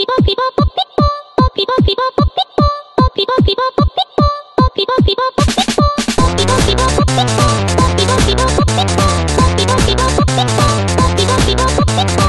people